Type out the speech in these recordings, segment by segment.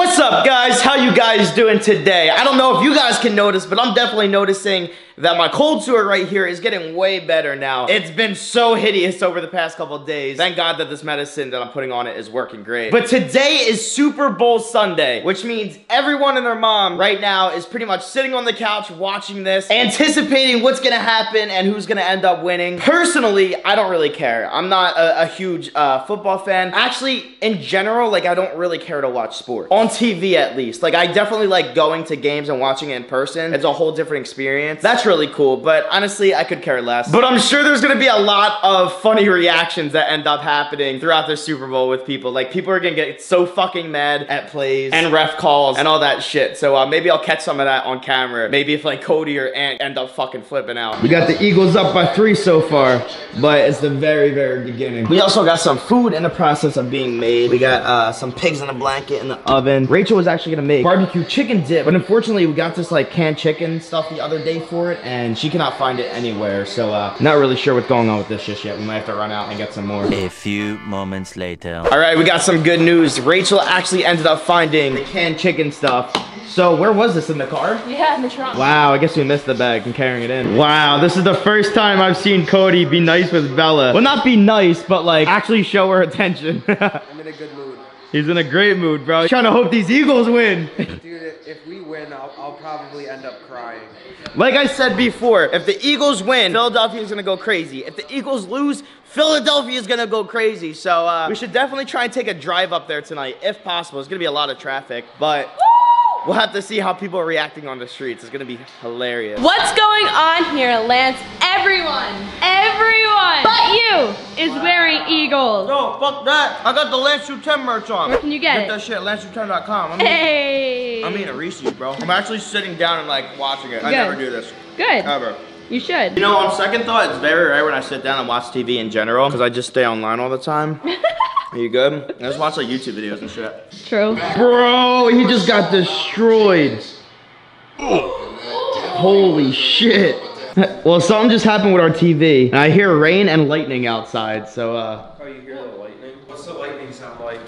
What's up, guys? How you guys doing today? I don't know if you guys can notice, but I'm definitely noticing that my cold sore right here is getting way better now. It's been so hideous over the past couple of days. Thank God that this medicine that I'm putting on it is working great. But today is Super Bowl Sunday, which means everyone and their mom right now is pretty much sitting on the couch watching this, anticipating what's gonna happen and who's gonna end up winning. Personally, I don't really care. I'm not a huge football fan. Actually, in general, like, I don't really care to watch sports. On TV, at least. Like, I definitely like going to games and watching it in person. It's a whole different experience. That's really cool, but honestly, I could care less. But I'm sure there's gonna be a lot of funny reactions that end up happening throughout the Super Bowl with people. Like, people are gonna get so fucking mad at plays and ref calls and all that shit. So maybe I'll catch some of that on camera. Maybe if like Codee or Ant end up fucking flipping out. We got the Eagles up by 3 so far, but it's the very, very beginning. We also got some food in the process of being made. We got some pigs in a blanket in the oven. Rachel was actually gonna make barbecue chicken dip, but unfortunately we got this like canned chicken stuff the other day for it, and she cannot find it anywhere. So not really sure what's going on with this just yet. We might have to run out and get some more. A few moments later. All right, we got some good news. Rachel actually ended up finding the canned chicken stuff. So where was this, in the car? Yeah, in the trunk. Wow, I guess we missed the bag and carrying it in. Wow, this is the first time I've seen Codee be nice with Bella. Well, not be nice, but like actually show her attention. I'm in a good mood. He's in a great mood, bro. He's trying to hope these Eagles win. Dude, if we win, I'll probably end up crying. Like I said before, if the Eagles win, Philadelphia is going to go crazy. If the Eagles lose, Philadelphia is going to go crazy. So we should definitely try and take a drive up there tonight, if possible. It's going to be a lot of traffic, but we'll have to see how people are reacting on the streets. It's gonna be hilarious. What's going on here, Lance? Everyone but you is wearing Eagles. No, fuck that. I got the Lance Stewart 10 merch on. Where can you get it? That shit, LanceStewart10.com. Hey. I'm eating a Reese's, bro. I'm actually sitting down and like watching it. Good. I never do this. Good. Ever. You should. You know, on second thought, it's very rare when I sit down and watch TV in general, because I just stay online all the time. Are you good? I just watch like YouTube videos and shit. True. Bro, he just got destroyed. Holy shit. Well, something just happened with our TV. And I hear rain and lightning outside, so Oh, you hear the lightning? What's the lightning sound like?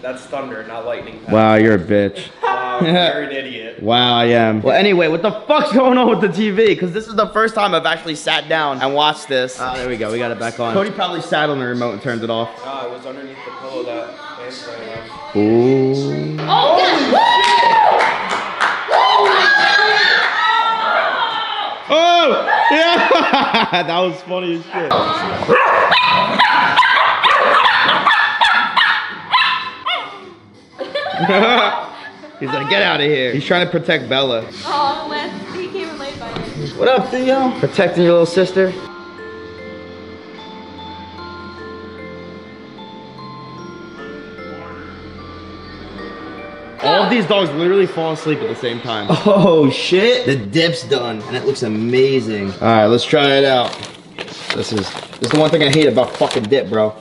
That's thunder, not lightning. Pack. Wow, you're a bitch. Wow, you're an idiot. Wow, I am. Well, anyway, what the fuck's going on with the TV? Because this is the first time I've actually sat down and watched this. Ah, there we go. We got it back on. Codee probably sat on the remote and turned it off. Ah, it was underneath the pillow that Lance ran on. Ooh. Oh, yeah. Oh, yeah. That was funny as shit. He's like, get out of here. He's trying to protect Bella. Oh, Lance, he came in late by you. What up, Theo? Protecting your little sister. All of these dogs literally fall asleep at the same time. Oh, shit. The dip's done, and it looks amazing. All right, let's try it out. This is the one thing I hate about fucking dip, bro.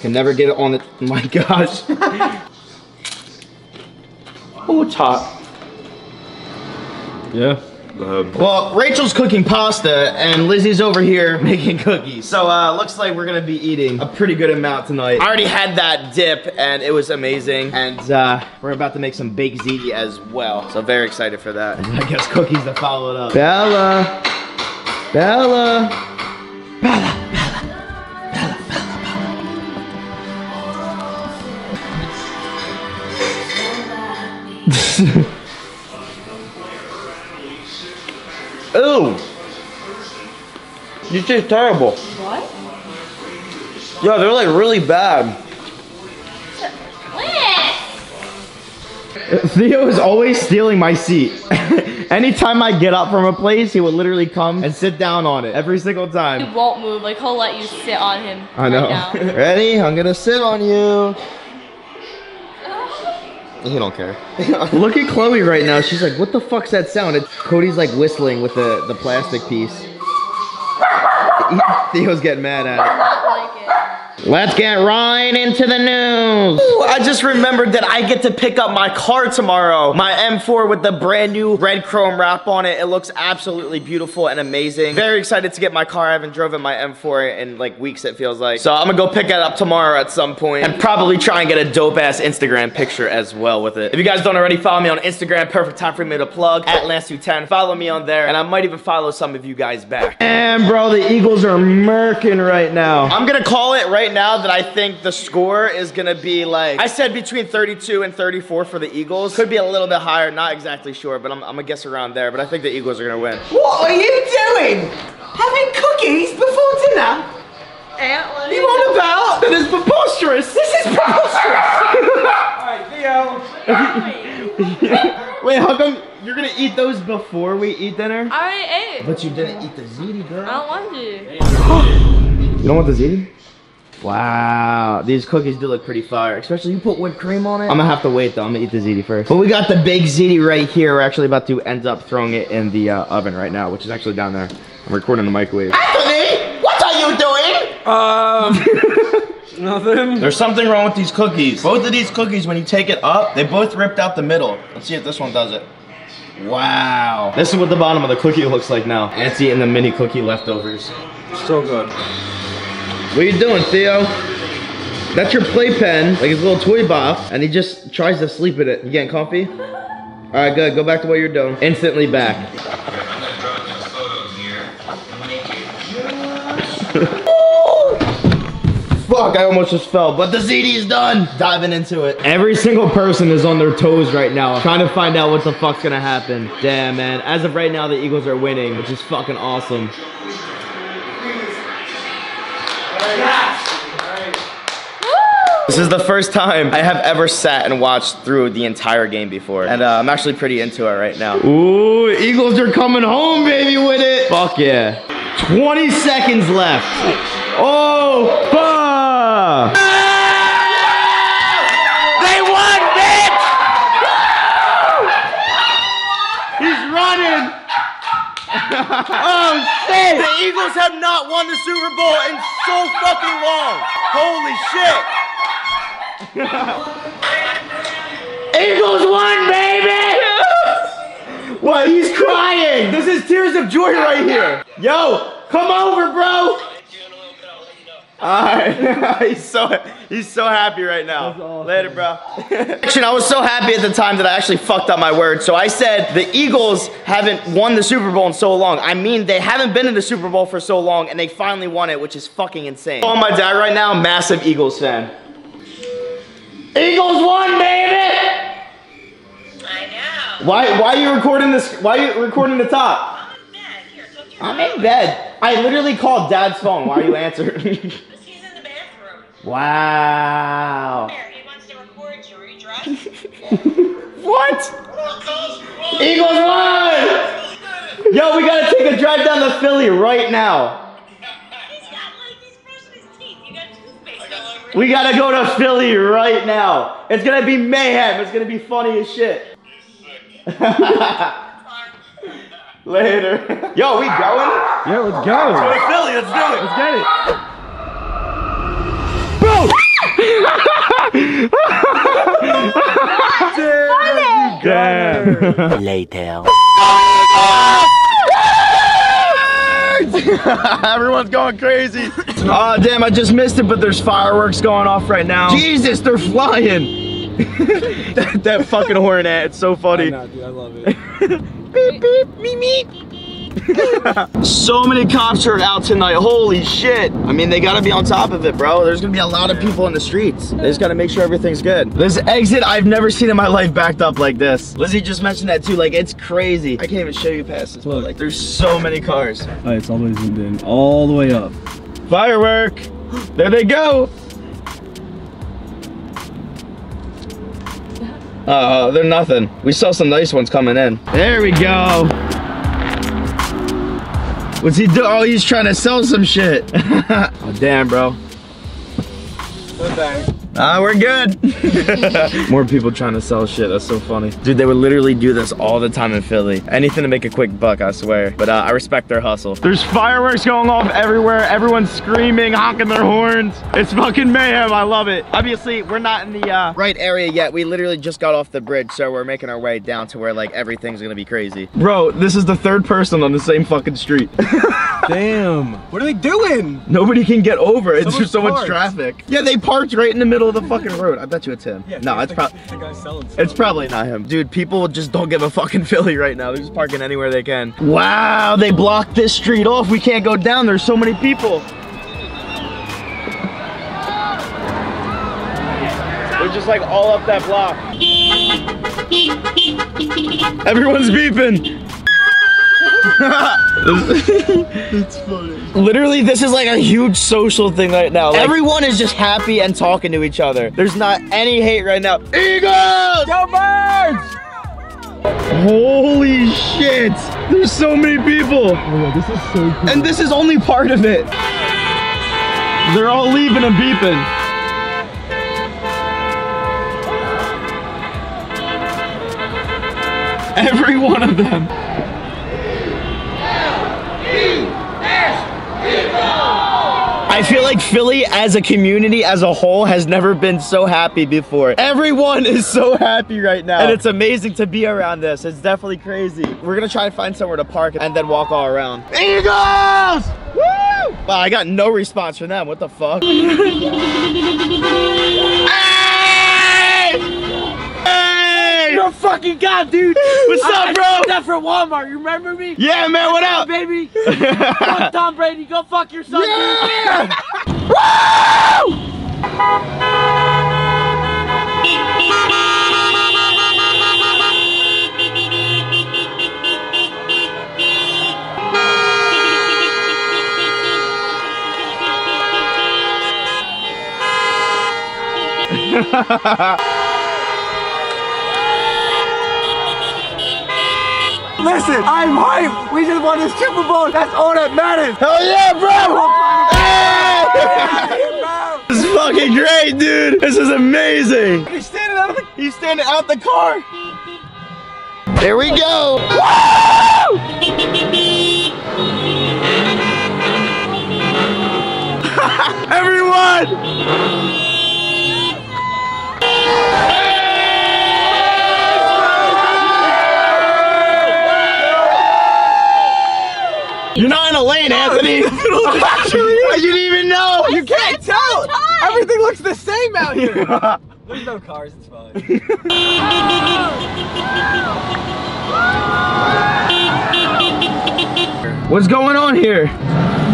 Can never get it on it. Oh, my gosh. Oh, top. Yeah. Well, Rachel's cooking pasta and Lizzie's over here making cookies. So looks like we're gonna be eating a pretty good amount tonight. I already had that dip and it was amazing. And we're about to make some baked ziti as well. So very excited for that. And I guess cookies to follow it up. Bella. Bella. Bella. Bella. Ew! This tastes terrible. What? Yeah, they're like really bad. Theo is always stealing my seat. Anytime I get up from a place, he will literally come and sit down on it. Every single time. He won't move, like he'll let you sit on him. I know. Right now. Ready? I'm gonna sit on you. He don't care. Look at Chloe right now. She's like, what the fuck's that sound? And Codee's like whistling with the plastic piece. Theo's getting mad at it. I like it. Let's get right into the news. Ooh, I just remembered that I get to pick up my car tomorrow. My M4 with the brand new red chrome wrap on it. It looks absolutely beautiful and amazing. Very excited to get my car. I haven't driven my M4 in like weeks, it feels like. So I'm gonna go pick it up tomorrow at some point and probably try and get a dope ass Instagram picture as well with it. If you guys don't already follow me on Instagram, perfect time for me to plug, @LanceStewart10. Follow me on there and I might even follow some of you guys back. And bro, the Eagles are murking right now. I'm gonna call it right now that I think the score is gonna be like, I said between 32 and 34 for the Eagles. Could be a little bit higher, not exactly sure, but I'm gonna guess around there, but I think the Eagles are gonna win. What are you doing? Having cookies before dinner? Aunt, you on about? This is preposterous. This is preposterous. All right, Theo. Wait, how come you're gonna eat those before we eat dinner? I already ate. But you didn't eat the ziti, girl. I don't want to. You don't want the ziti? Wow, these cookies do look pretty fire, especially you put whipped cream on it. I'm gonna have to wait though, I'm gonna eat the ziti first. But we got the big ziti right here. We're actually about to end up throwing it in the oven right now, which is actually down there. I'm recording the microwave. Anthony, what are you doing? Nothing. There's something wrong with these cookies. Both of these cookies, when you take it up, they both ripped out the middle. Let's see if this one does it. Wow. This is what the bottom of the cookie looks like now. Aunt's eating the mini cookie leftovers. So good. What are you doing, Theo? That's your playpen, like his little toy box, and he just tries to sleep in it. You getting comfy? All right, good, go back to what you're doing. Instantly back. Fuck, I almost just fell, but the ziti is done. Diving into it. Every single person is on their toes right now, trying to find out what the fuck's gonna happen. Damn, man, as of right now, the Eagles are winning, which is fucking awesome. This is the first time I have ever sat and watched through the entire game before. And I'm actually pretty into it right now. Ooh, Eagles are coming home, baby, with it. Fuck yeah. 20 seconds left. Oh, fuck. They won, bitch. He's running. Oh, shit. The Eagles have not won the Super Bowl in so fucking long. Holy shit. Eagles won, baby! What? He's crying! This is tears of joy right here! Yo, come over, bro! Alright, he's so happy right now. Awesome. Later, bro. Actually, I was so happy at the time that I actually fucked up my word. So I said the Eagles haven't won the Super Bowl in so long. I mean, they haven't been in the Super Bowl for so long, and they finally won it, which is fucking insane. Oh, my dad right now, massive Eagles fan. Eagles won, baby! I know. Why are you recording this? Why are you recording the top? I'm in bed. Here, don't you I'm in bed. I literally called Dad's phone. Why are you answering? Because he's in the bathroom. Wow. He wants to record you. Are you drunk? What? Eagles won! Yo, we gotta take a drive down to Philly right now. We gotta go to Philly right now. It's gonna be mayhem. It's gonna be funny as shit. Later. Yo, we going? Yeah, let's go. Let's go to Philly. Let's do it. Let's get it. Boom! Damn. Later. Everyone's going crazy. Oh, damn, I just missed it, but there's fireworks going off right now. Jesus, they're flying. that fucking horn ad, it's so funny. I know, dude, I love it. Beep, beep, meep, meep. So many cops are out tonight, holy shit. I mean, they gotta be on top of it, bro. There's gonna be a lot of people in the streets. They just gotta make sure everything's good. This exit, I've never seen in my life backed up like this. Lizzie just mentioned that too, like, it's crazy. I can't even show you past this, but like, there's so many cars. All right, it's always zoomed in, all the way up. Firework! There they go! They're nothing. We saw some nice ones coming in. There we go! What's he doing? Oh, he's trying to sell some shit. Oh, damn, bro. Good bang. Ah, we're good. More people trying to sell shit. That's so funny. Dude, they would literally do this all the time in Philly. Anything to make a quick buck, I swear. But I respect their hustle. There's fireworks going off everywhere. Everyone's screaming, honking their horns. It's fucking mayhem. I love it. Obviously, we're not in the right area yet. We literally just got off the bridge, so we're making our way down to where, like, everything's gonna be crazy. Bro, this is the third person on the same fucking street. Damn. What are they doing? Nobody can get over. It's just so much traffic. Yeah, they parked right in the middle of the fucking road. I bet you it's him. Yeah, no, it's probably the guy selling stuff. It's probably not him. Dude, people just don't give a fuck in Philly right now. They're just parking anywhere they can. Wow, they blocked this street off. We can't go down. There's so many people. They're just like all up that block. Everyone's beeping. It's funny. Literally, this is like a huge social thing right now. Like, everyone is just happy and talking to each other. There's not any hate right now. Eagles! Go Birds! Holy shit! There's so many people. Oh my God, this is so cool. And this is only part of it. They're all leaving and beeping. Every one of them. I feel like Philly as a community as a whole has never been so happy before. Everyone is so happy right now. And it's amazing to be around this. It's definitely crazy. We're gonna try and find somewhere to park and then walk all around. Eagles! Woo! Wow, I got no response from them. What the fuck? Oh fucking God, dude! What's up, bro? I did that for Walmart. You remember me? Yeah, man. What up, baby? Fuck Tom Brady. Go fuck your son. Yeah! Dude. Woo! Listen, I'm hyped. We just won the Super Bowl. That's all that matters. Hell yeah, bro! Hey! This is fucking great, dude. This is amazing. He's standing out the car. There we go. Woo! Everyone. You're not in a lane, no, Anthony. I didn't even know. You can't tell. Everything looks the same out here. There's no cars, it's fine. What's going on here?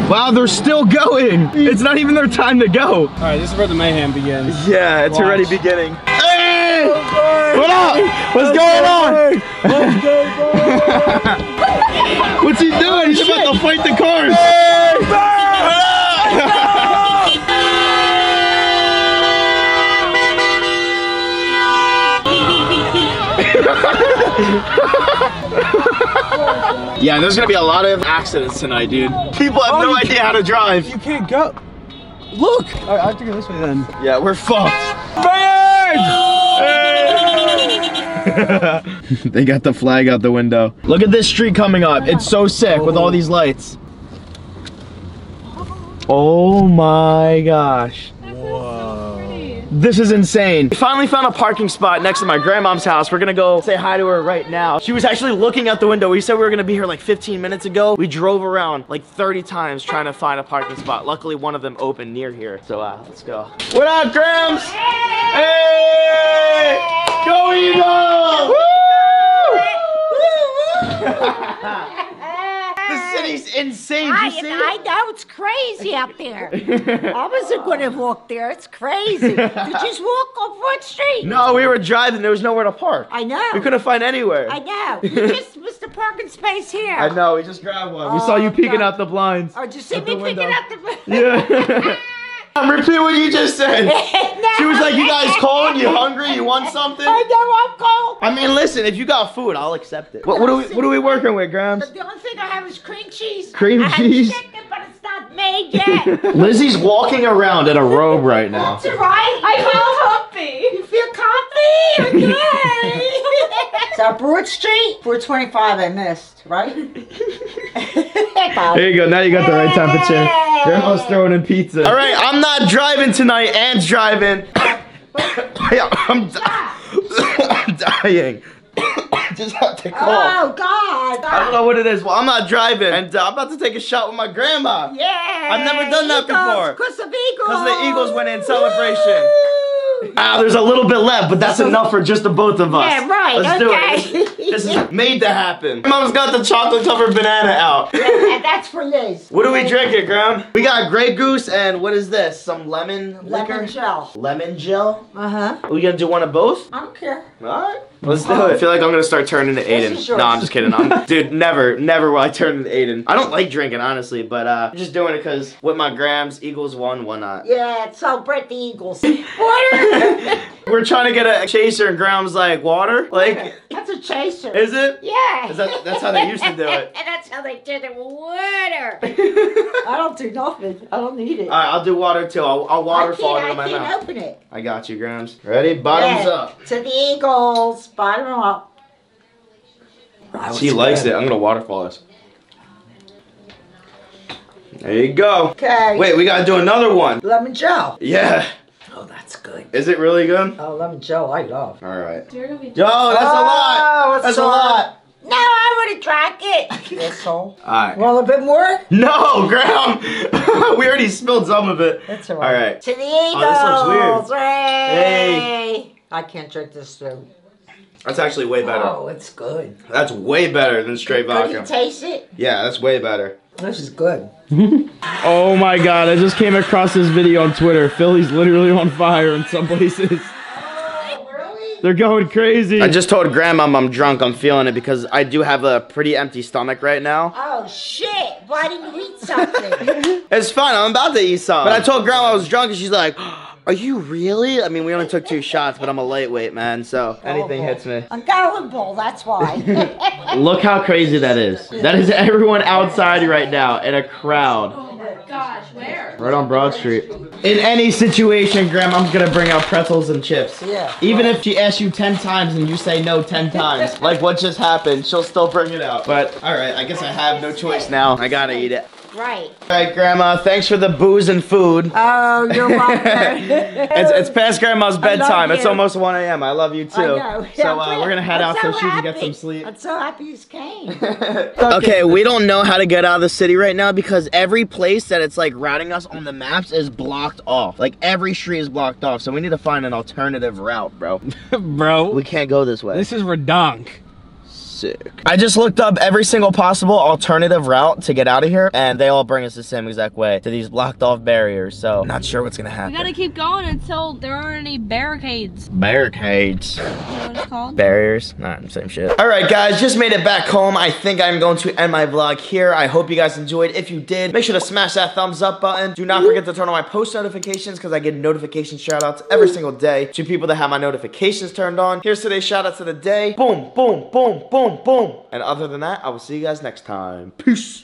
Wow, they're still going. It's not even their time to go. All right, this is where the mayhem begins. Yeah, it's already beginning. Hey! What up? What's going on? Let's go, boys. What's he doing? Oh, he's about to fight the cars. Hey, yeah, there's gonna be a lot of accidents tonight, dude. People have no idea how to drive. You can't go. Look! Alright, I have to go this way then. Yeah, we're fucked. They got the flag out the window. Look at this street coming up. It's so sick with all these lights. Oh my gosh. This is insane. We finally found a parking spot next to my grandmom's house. We're gonna go say hi to her right now. She was actually looking out the window. We said we were gonna be here like 15 minutes ago. We drove around like 30 times trying to find a parking spot. Luckily, one of them opened near here. So let's go. What up, Grams? Hey! Go Eagles! Woo! The city's insane. I know, it's crazy out there. I wasn't going to walk there. It's crazy. Did you just walk on Front Street? No, we were driving. There was nowhere to park. I know. We couldn't find anywhere. I know. You just was the parking space here. I know. We just grabbed one. We saw you peeking out the blinds. Oh, did you see me peeking out the blinds? Yeah. Repeat what you just said. No. She was like, you guys cold? You hungry? You want something? I know I'm cold. I mean, listen, if you got food, I'll accept it. What are we working with, Grams? The only thing I have is cream cheese. Cream cheese? I have chicken, but it's not made yet. Lizzie's walking around in a robe right now. That's right. I feel comfy. You feel comfy? Okay. So, Broad Street, 425 I missed, right? There you go. Now you got the right temperature. Grandma's throwing in pizza. All right, I'm not driving tonight. Ann's driving. I'm dying. I just have to call. Oh, God. I don't know what it is. Well, I'm not driving. And I'm about to take a shot with my grandma. Yeah. I've never done that before. Because of Eagles. Because the Eagles went in celebration. Ah, there's a little bit left, but that's enough for just the both of us. Yeah, right. Let's do it. This is made to happen. Mom's got the chocolate covered banana out. And that's for Liz. What do we drink it, Graham? We got Grey Goose and what is this? Some lemon liquor? Lemon gel. Lemon gel? Uh-huh. Are we gonna do one of both? I don't care. All right. Let's do it. I feel like I'm gonna start turning to Aiden. No, I'm just kidding. Dude, never will I turn into Aiden. I don't like drinking, honestly, but I'm just doing it because with my Grams, Eagles won, why not? Yeah, celebrate the Eagles. Water! We're trying to get a chaser and Grams like, water? Like, that's a chaser. Is it? Yeah. Is that's how they used to do it. And that's how they did it. Water! I don't do nothing. I don't need it. Alright, I'll do water too. I'll waterfall it in my mouth. I can't open it. I got you, Grams. Ready? Bottoms up. To the Eagles. Bottom up. She likes it. I'm gonna waterfall this. There you go. Okay. Wait, we gotta do another one. Lemon gel. Yeah. Oh, that's good. Is it really good? Oh, lemon gel, I love. All right. Yo, that's a lot. That's a lot. No, I wouldn't track it. That's all. Alright. Want a bit more? No, Graham! We already spilled some of it. That's alright. Alright. To the Eagles! Oh, this looks weird. Hey! I can't drink this through. That's actually way better. Oh, it's good. That's way better than straight vodka. Can you taste it? Yeah, that's way better. This is good. Oh my God, I just came across this video on Twitter. Philly's literally on fire in some places. They're going crazy. I just told Grandma I'm drunk. I'm feeling it because I do have a pretty empty stomach right now. Oh, shit. Why didn't you eat something? It's fine. I'm about to eat something. But I told Grandma I was drunk and she's like, are you really? I mean, we only took 2 shots, but I'm a lightweight, man. So anything hits me. I'm gullible. That's why. Look how crazy that is. That is everyone outside right now in a crowd. Oh, my gosh. Where? Right on Broad Street. In any situation, Grandma's gonna bring out pretzels and chips. Yeah. Even if she asks you 10 times and you say no 10 times, like what just happened, she'll still bring it out. But, alright, I guess I have no choice now. I gotta eat it. Right. Alright, Grandma, thanks for the booze and food. Oh, you're welcome. It's past Grandma's bedtime. It's almost 1 a.m. I love you too. I know. So we're gonna head out so she can get some sleep. I'm so happy you came. Okay, we don't know how to get out of the city right now because every place that it's like routing us on the maps is blocked off. Like every street is blocked off, so we need to find an alternative route, bro. Bro, we can't go this way. This is redonk. Sick. I just looked up every single possible alternative route to get out of here, and they all bring us the same exact way to these blocked off barriers. So I'm not sure what's gonna happen. We gotta keep going until there aren't any barricades. Barricades. You know what it's called? Barriers. Not the same shit. All right, guys, just made it back home. I think I'm going to end my vlog here. I hope you guys enjoyed. If you did, make sure to smash that thumbs up button. Do not forget to turn on my post notifications because I get notification shout outs every single day to people that have my notifications turned on. Here's today's shout outs of the day. Boom, boom, boom, boom. Boom. And other than that, I will see you guys next time. Peace.